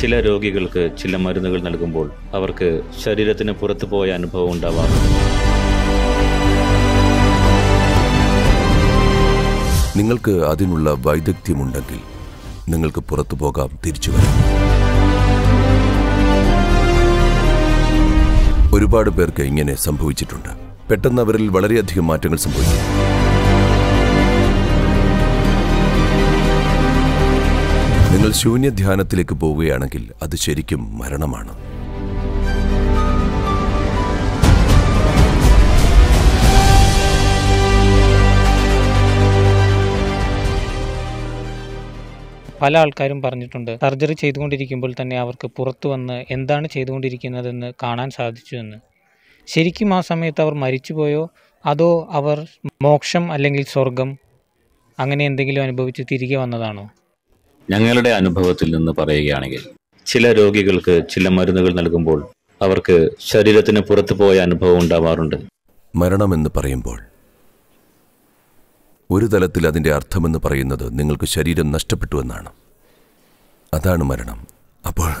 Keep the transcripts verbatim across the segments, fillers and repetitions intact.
ചില രോഗികൾക്ക് ചില മരുന്നുകൾ നൽകുമ്പോൾ അവർക്ക് ശരീരത്തിന് പുറത്തു പോയ അനുഭവം ഉണ്ടാവാം. നിങ്ങൾക്ക് അതിനുള്ള വൈദഗ്ധ്യമുണ്ടെങ്കിൽ നിങ്ങൾക്ക് പുറത്തു പോകാം, തിരിച്ചു വരാം. ഒരുപാട് പേർക്ക് ഇങ്ങനെ സംഭവിച്ചിട്ടുണ്ട്. പെട്ടെന്ന് അവരിൽ വളരെയധികം മാറ്റങ്ങൾ സംഭവിക്കും. നിങ്ങൾ ശൂന്യധ്യാനത്തിലേക്ക് പോവുകയാണെങ്കിൽ അത് ശരിക്കും മരണമാണ്. പല ആൾക്കാരും പറഞ്ഞിട്ടുണ്ട്, സർജറി ചെയ്തുകൊണ്ടിരിക്കുമ്പോൾ തന്നെ അവർക്ക് പുറത്തു വന്ന് എന്താണ് ചെയ്തുകൊണ്ടിരിക്കുന്നതെന്ന് കാണാൻ സാധിച്ചു എന്ന്. ശരിക്കും ആ സമയത്ത് അവർ മരിച്ചുപോയോ അതോ അവർ മോക്ഷം അല്ലെങ്കിൽ സ്വർഗം അങ്ങനെ എന്തെങ്കിലും അനുഭവിച്ച് തിരികെ വന്നതാണോ? ഞങ്ങളുടെ അനുഭവത്തിൽ നിന്ന് പറയുകയാണെങ്കിൽ ചില രോഗികൾക്ക് ചില മരുന്നുകൾ നൽകുമ്പോൾ അവർക്ക് ശരീരത്തിന് പുറത്തു പോയ അനുഭവം ഉണ്ടാവാറുണ്ട്. മരണമെന്ന് പറയുമ്പോൾ ഒരു തലത്തിൽ അതിൻ്റെ അർത്ഥമെന്ന് പറയുന്നത് നിങ്ങൾക്ക് ശരീരം നഷ്ടപ്പെട്ടു എന്നാണ്. അതാണ് മരണം. അപ്പോൾ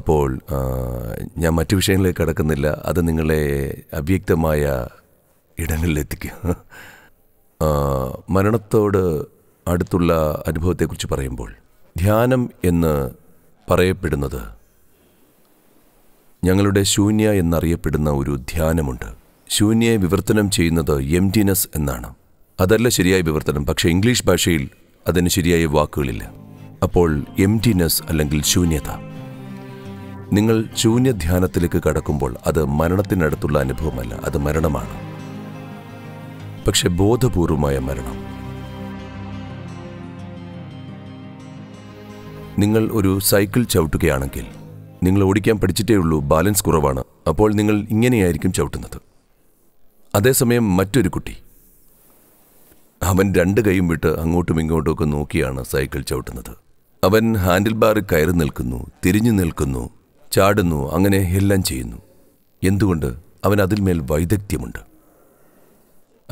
അപ്പോൾ ഞാൻ മറ്റു വിഷയങ്ങളിലേക്ക് കടക്കുന്നില്ല. അത് നിങ്ങളെ അവ്യക്തമായ ഇടങ്ങളിലെത്തിക്കും. മരണത്തോട് അടുത്തുള്ള അനുഭവത്തെക്കുറിച്ച് പറയുമ്പോൾ ധ്യാനം എന്ന് പറയപ്പെടുന്നത് ഞങ്ങളുടെ ശൂന്യ എന്നറിയപ്പെടുന്ന ഒരു ധ്യാനമുണ്ട്. ശൂന്യയെ വിവർത്തനം ചെയ്യുന്നത് എംറ്റിനെസ് എന്നാണ്. അതല്ല ശരിയായ വിവർത്തനം, പക്ഷേ ഇംഗ്ലീഷ് ഭാഷയിൽ അതിന് ശരിയായ വാക്കുകളില്ല. അപ്പോൾ എംറ്റിനെസ് അല്ലെങ്കിൽ ശൂന്യത. നിങ്ങൾ ശൂന്യധ്യാനത്തിലേക്ക് കടക്കുമ്പോൾ അത് മരണത്തിനടുത്തുള്ള അനുഭവമല്ല, അത് മരണമാണ്. പക്ഷെ ബോധപൂർവമായ മരണം. നിങ്ങൾ ഒരു സൈക്കിൾ ചവിട്ടുകയാണെങ്കിൽ നിങ്ങൾ ഓടിക്കാൻ പഠിച്ചിട്ടേ ഉള്ളൂ, ബാലൻസ് കുറവാണ്, അപ്പോൾ നിങ്ങൾ ഇങ്ങനെയായിരിക്കും ചവിട്ടുന്നത്. അതേസമയം മറ്റൊരു കുട്ടി അവൻ രണ്ട് കൈയും വിട്ട് അങ്ങോട്ടും ഇങ്ങോട്ടുമൊക്കെ നോക്കിയാണ് സൈക്കിൾ ചവിട്ടുന്നത്. അവൻ ഹാൻഡിൽ ബാറിൽ കയറി നിൽക്കുന്നു, തിരിഞ്ഞു നിൽക്കുന്നു, ചാടുന്നു, അങ്ങനെ എല്ലാം ചെയ്യുന്നു. എന്തുകൊണ്ട്? അവൻ അതിന്മേൽ വൈദഗ്ധ്യമുണ്ട്,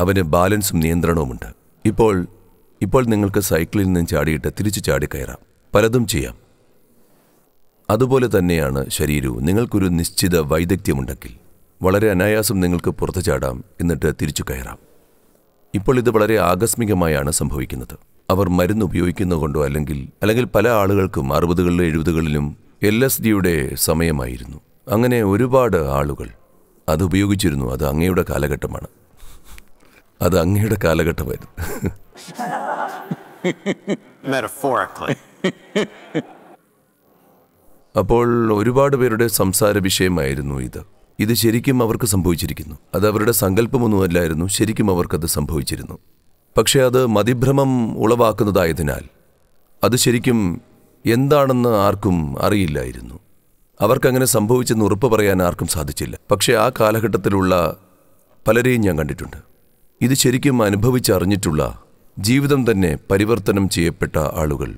അവന് ബാലൻസും നിയന്ത്രണവുമുണ്ട്. ഇപ്പോൾ ഇപ്പോൾ നിങ്ങൾക്ക് സൈക്കിളിൽ നിന്ന് ചാടിയിട്ട് തിരിച്ചു ചാടിക്കയറാം, പലതും ചെയ്യാം. അതുപോലെ തന്നെയാണ് ശരീരവും. നിങ്ങൾക്കൊരു നിശ്ചിത വൈദഗ്ധ്യമുണ്ടെങ്കിൽ വളരെ അനായാസം നിങ്ങൾക്ക് പുറത്തു ചാടാം, എന്നിട്ട് തിരിച്ചു കയറാം. ഇപ്പോൾ ഇത് വളരെ ആകസ്മികമായാണ് സംഭവിക്കുന്നത്. അവർ മരുന്ന് ഉപയോഗിക്കുന്നതുകൊണ്ടോ അല്ലെങ്കിൽ അല്ലെങ്കിൽ പല ആളുകൾക്കും അറുപതുകളിലും എഴുപതുകളിലും എൽ എസ് ഡിയുടെ സമയമായിരുന്നു. അങ്ങനെ ഒരുപാട് ആളുകൾ അത് ഉപയോഗിച്ചിരുന്നു. അത് അങ്ങയുടെ കാലഘട്ടമാണ്, അത് അങ്ങയുടെ കാലഘട്ടമായിരുന്നു. അപ്പോൾ ഒരുപാട് പേരുടെ സംസാര വിഷയമായിരുന്നു ഇത്. ഇത് ശരിക്കും അവർക്ക് സംഭവിച്ചിരിക്കുന്നു. അത് അവരുടെ സങ്കല്പമൊന്നുമല്ലായിരുന്നു, ശരിക്കും അവർക്കത് സംഭവിച്ചിരുന്നു. പക്ഷേ അത് മതിഭ്രമം ഉളവാക്കുന്നതായതിനാൽ അത് ശരിക്കും എന്താണെന്ന് ആർക്കും അറിയില്ലായിരുന്നു. അവർക്കങ്ങനെ സംഭവിച്ചെന്ന് ഉറപ്പ് പറയാൻ ആർക്കും സാധിച്ചില്ല. പക്ഷേ ആ കാലഘട്ടത്തിലുള്ള പലരെയും ഞാൻ കണ്ടിട്ടുണ്ട്. ഇത് ശരിക്കും അനുഭവിച്ചറിഞ്ഞിട്ടുള്ള, ജീവിതം തന്നെ പരിവർത്തനം ചെയ്യപ്പെട്ട ആളുകൾ,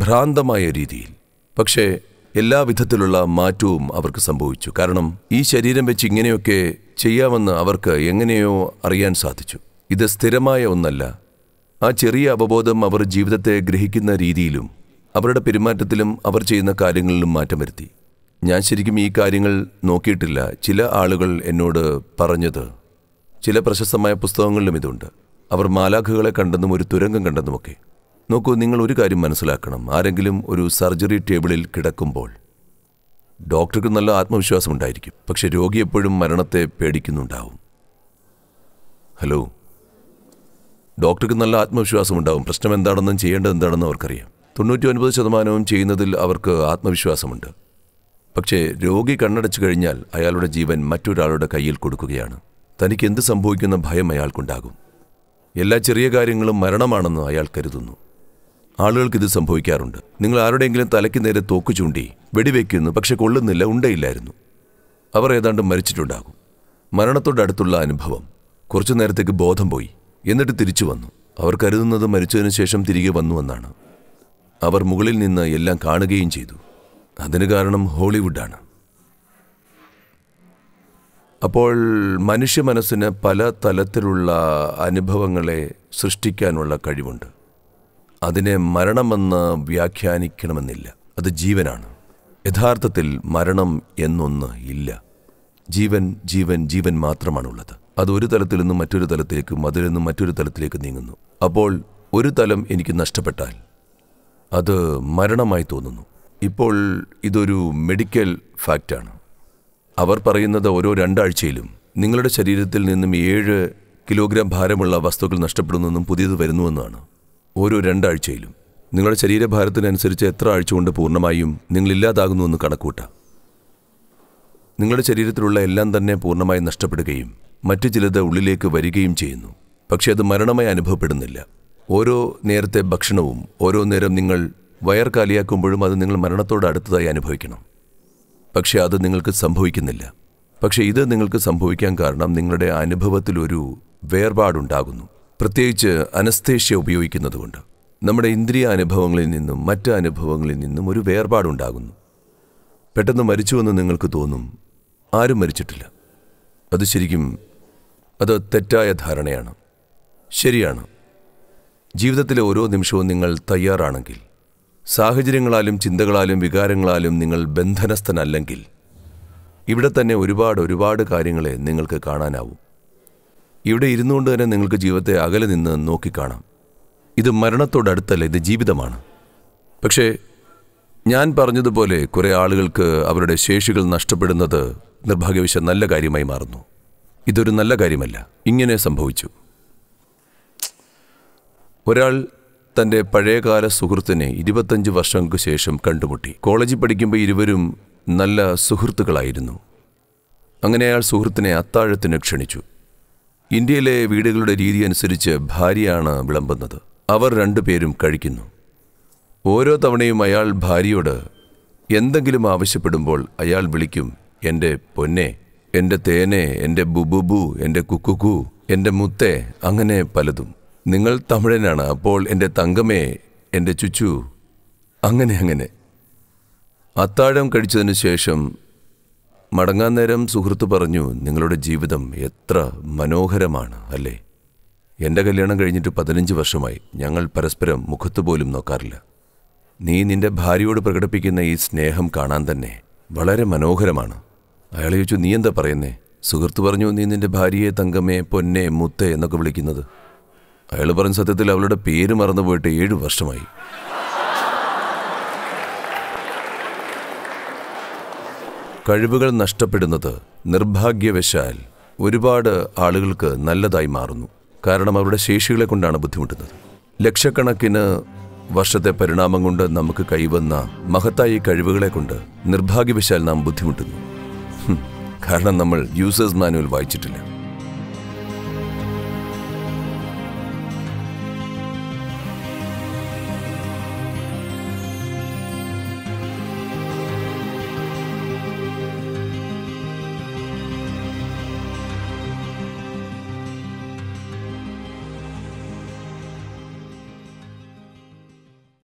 ഭ്രാന്തമായ രീതിയിൽ. പക്ഷേ എല്ലാ വിധത്തിലുള്ള മാറ്റവും അവർക്ക് സംഭവിച്ചു. കാരണം ഈ ശരീരം വെച്ച് ഇങ്ങനെയൊക്കെ ചെയ്യാമെന്ന് അവർക്ക് എങ്ങനെയോ അറിയാൻ സാധിച്ചു. ഇത് സ്ഥിരമായ ഒന്നല്ല. ആ ചെറിയ അവബോധം അവർ ജീവിതത്തെ ഗ്രഹിക്കുന്ന രീതിയിലും അവരുടെ പെരുമാറ്റത്തിലും അവർ ചെയ്യുന്ന കാര്യങ്ങളിലും മാറ്റം വരുത്തി. ഞാൻ ശരിക്കും ഈ കാര്യങ്ങൾ നോക്കിയിട്ടില്ല. ചില ആളുകൾ എന്നോട് പറഞ്ഞത്, ചില പ്രശസ്തമായ പുസ്തകങ്ങളിലും ഇതുണ്ട്, അവർ മാലാഖകളെ കണ്ടെന്നും ഒരു തുരങ്കം കണ്ടെന്നുമൊക്കെ. നോക്കൂ, നിങ്ങൾ ഒരു കാര്യം മനസ്സിലാക്കണം. ആരെങ്കിലും ഒരു സർജറി ടേബിളിൽ കിടക്കുമ്പോൾ ഡോക്ടർക്ക് നല്ല ആത്മവിശ്വാസമുണ്ടായിരിക്കും, പക്ഷെ രോഗി എപ്പോഴും മരണത്തെ പേടിക്കുന്നുണ്ടാവും. ഹലോ, ഡോക്ടർക്ക് നല്ല ആത്മവിശ്വാസമുണ്ടാവും, പ്രശ്നം എന്താണെന്നും ചെയ്യേണ്ടത് എന്താണെന്നും അവർക്കറിയാം. തൊണ്ണൂറ്റി ഒൻപത് ശതമാനവും ചെയ്യുന്നതിൽ അവർക്ക് ആത്മവിശ്വാസമുണ്ട്. പക്ഷേ രോഗി കണ്ണടച്ചു കഴിഞ്ഞാൽ അയാളുടെ ജീവൻ മറ്റൊരാളുടെ കയ്യിൽ കൊടുക്കുകയാണ്. തനിക്ക് എന്ത് സംഭവിക്കുന്ന ഭയം അയാൾക്കുണ്ടാകും. എല്ലാ ചെറിയ കാര്യങ്ങളും മരണമാണെന്ന് അയാൾ കരുതുന്നു. ആളുകൾക്കിത് സംഭവിക്കാറുണ്ട്. നിങ്ങൾ ആരുടെയെങ്കിലും തലയ്ക്ക് നേരെ തോക്ക് ചൂണ്ടി വെടിവെക്കുന്നു, പക്ഷെ കൊള്ളുന്നില്ല, ഉണ്ടയില്ലായിരുന്നു. അവർ ഏതാണ്ട് മരിച്ചിട്ടുണ്ടാകും. മരണത്തോടടുത്തുള്ള അനുഭവം. കുറച്ചു നേരത്തേക്ക് ബോധം പോയി, എന്നിട്ട് തിരിച്ചു വന്നു. അവർ കരുതുന്നത് മരിച്ചതിന് ശേഷം തിരികെ വന്നുവെന്നാണ്. അവർ മുകളിൽ നിന്ന് എല്ലാം കാണുകയും ചെയ്തു. അതിന് കാരണം ഹോളിവുഡാണ്. അപ്പോൾ മനുഷ്യ മനസ്സിന് പല തലത്തിലുള്ള അനുഭവങ്ങളെ സൃഷ്ടിക്കാനുള്ള കഴിവുണ്ട്. അതിനെ മരണമെന്ന് വ്യാഖ്യാനിക്കണമെന്നില്ല, അത് ജീവനാണ്. യഥാർത്ഥത്തിൽ മരണം എന്നൊന്ന് ഇല്ല. ജീവൻ ജീവൻ ജീവൻ മാത്രമാണുള്ളത്. അത് ഒരു തലത്തിൽ നിന്നും മറ്റൊരു തലത്തിലേക്കും അതിൽ നിന്നും മറ്റൊരു തലത്തിലേക്ക് നീങ്ങുന്നു. അപ്പോൾ ഒരു തലം എനിക്ക് നഷ്ടപ്പെട്ടാൽ അത് മരണമായി തോന്നുന്നു. ഇപ്പോൾ ഇതൊരു മെഡിക്കൽ ഫാക്റ്റാണ്. അവർ പറയുന്നത് ഓരോ രണ്ടാഴ്ചയിലും നിങ്ങളുടെ ശരീരത്തിൽ നിന്നും ഏഴ് കിലോഗ്രാം ഭാരമുള്ള വസ്തുക്കൾ നഷ്ടപ്പെടുന്നതെന്നും പുതിയത് വരുന്നുവെന്നാണ്. ഓരോ രണ്ടാഴ്ചയിലും നിങ്ങളുടെ ശരീരഭാരത്തിനനുസരിച്ച് എത്ര ആഴ്ച കൊണ്ട് പൂർണ്ണമായും നിങ്ങളില്ലാതാകുന്നുവെന്ന് കണക്കൂട്ടാം. നിങ്ങളുടെ ശരീരത്തിലുള്ള എല്ലാം തന്നെ പൂർണ്ണമായി നഷ്ടപ്പെടുകയും മറ്റു ചിലത് ഉള്ളിലേക്ക് വരികയും ചെയ്യുന്നു. പക്ഷേ അത് മരണമായി അനുഭവപ്പെടുന്നില്ല. ഓരോ നേരത്തെ ഭക്ഷണവും ഓരോ നേരം നിങ്ങൾ വയർ കാലിയാക്കുമ്പോഴും അത് നിങ്ങൾ മരണത്തോട് അടുത്തതായി അനുഭവിക്കണം. പക്ഷേ അത് നിങ്ങൾക്ക് സംഭവിക്കുന്നില്ല. പക്ഷേ ഇത് നിങ്ങൾക്ക് സംഭവിക്കാൻ കാരണം നിങ്ങളുടെ അനുഭവത്തിലൊരു വേർപാടുണ്ടാകുന്നു, പ്രത്യേകിച്ച് അനസ്തേഷ്യ ഉപയോഗിക്കുന്നതുകൊണ്ട്. നമ്മുടെ ഇന്ദ്രിയ അനുഭവങ്ങളിൽ നിന്നും മറ്റ് അനുഭവങ്ങളിൽ നിന്നും ഒരു വേർപാടുണ്ടാകുന്നു. പെട്ടെന്ന് മരിച്ചുവെന്ന് നിങ്ങൾക്ക് തോന്നും. ആരും മരിച്ചിട്ടില്ല. അത് ശരിക്കും അത് തെറ്റായ ധാരണയാണ്. ശരിയാണ്, ജീവിതത്തിലെ ഓരോ നിമിഷവും നിങ്ങൾ തയ്യാറാണെങ്കിൽ, സാഹചര്യങ്ങളാലും ചിന്തകളാലും വികാരങ്ങളാലും നിങ്ങൾ ബന്ധനസ്ഥനല്ലെങ്കിൽ, ഇവിടെ തന്നെ ഒരുപാട് ഒരുപാട് കാര്യങ്ങളെ നിങ്ങൾക്ക് കാണാനാവും. ഇവിടെ ഇരുന്നുകൊണ്ട് തന്നെ നിങ്ങൾക്ക് ജീവിതത്തെ അകലെ നിന്ന് നോക്കിക്കാണാം. ഇത് മരണത്തോടടുത്തല്ല, ഇത് ജീവിതമാണ്. പക്ഷേ ഞാൻ പറഞ്ഞതുപോലെ കുറേ ആളുകൾക്ക് അവരുടെ ശേഷികൾ നഷ്ടപ്പെടുന്നത് നിർഭാഗ്യവശാൽ നല്ല കാര്യമായി മാറുന്നു. ഇതൊരു നല്ല കാര്യമല്ല. ഇങ്ങനെ സംഭവിച്ചു. ഒരാൾ തൻ്റെ പഴയകാല സുഹൃത്തിനെ ഇരുപത്തഞ്ച് വർഷങ്ങൾക്ക് ശേഷം കണ്ടുമുട്ടി. കോളേജിൽ പഠിക്കുമ്പോൾ ഇരുവരും നല്ല സുഹൃത്തുക്കളായിരുന്നു. അങ്ങനെ അയാൾ സുഹൃത്തിനെ അത്താഴത്തിന് ക്ഷണിച്ചു. ഇന്ത്യയിലെ വീടുകളുടെ രീതി അനുസരിച്ച് ഭാര്യയാണ് വിളമ്പുന്നത്. അവർ രണ്ടുപേരും കഴിക്കുന്നു. ഓരോ തവണയും അയാൾ ഭാര്യയോട് എന്തെങ്കിലും ആവശ്യപ്പെടുമ്പോൾ അയാൾ വിളിക്കും, എൻ്റെ പൊന്നെ, എൻ്റെ തേനെ, എൻ്റെ ബുബുബു, എൻ്റെ കുക്കുക്കു, എൻ്റെ മുത്തേ, അങ്ങനെ പലതും. നിങ്ങൾ തമിഴനാണ്, അപ്പോൾ എൻ്റെ തങ്കമേ, എൻ്റെ ചുച്ചു, അങ്ങനെ അങ്ങനെ. അത്താഴം കഴിച്ചതിന് ശേഷം മടങ്ങാൻ നേരം സുഹൃത്ത് പറഞ്ഞു, നിങ്ങളുടെ ജീവിതം എത്ര മനോഹരമാണ് അല്ലേ? എൻ്റെ കല്യാണം കഴിഞ്ഞിട്ട് പതിനഞ്ച് വർഷമായി. ഞങ്ങൾ പരസ്പരം മുഖത്ത് പോലും നോക്കാറില്ല. നീ നിൻ്റെ ഭാര്യയോട് പ്രകടിപ്പിക്കുന്ന ഈ സ്നേഹം കാണാൻ തന്നെ വളരെ മനോഹരമാണ്. അയാൾ ചോദിച്ചു, നീ എന്താ പറയുന്നേ? സുഹൃത്ത് പറഞ്ഞു, നീ നിൻ്റെ ഭാര്യയെ തങ്കമേ, പൊന്നെ, മുത്തേ എന്നൊക്കെ വിളിക്കുന്നത്. അയാൾ പറഞ്ഞ, സത്യത്തിൽ അവളുടെ പേര് മറന്നുപോയിട്ട് ഏഴു വർഷമായി. കഴിവുകൾ നഷ്ടപ്പെടുന്നത് നിർഭാഗ്യവശാൽ ഒരുപാട് ആളുകൾക്ക് നല്ലതായി മാറുന്നു. കാരണം അവരുടെ ശേഷികളെ കൊണ്ടാണ് ബുദ്ധിമുട്ടുന്നത്. ലക്ഷക്കണക്കിന് വർഷത്തെ പരിണാമം കൊണ്ട് നമുക്ക് കൈവന്ന മഹത്തായ കഴിവുകളെ കൊണ്ട് നിർഭാഗ്യവശാൽ നാം ബുദ്ധിമുട്ടുന്നു. കാരണം നമ്മൾ യൂസേഴ്സ് മാനുവൽ വായിച്ചിട്ടില്ല.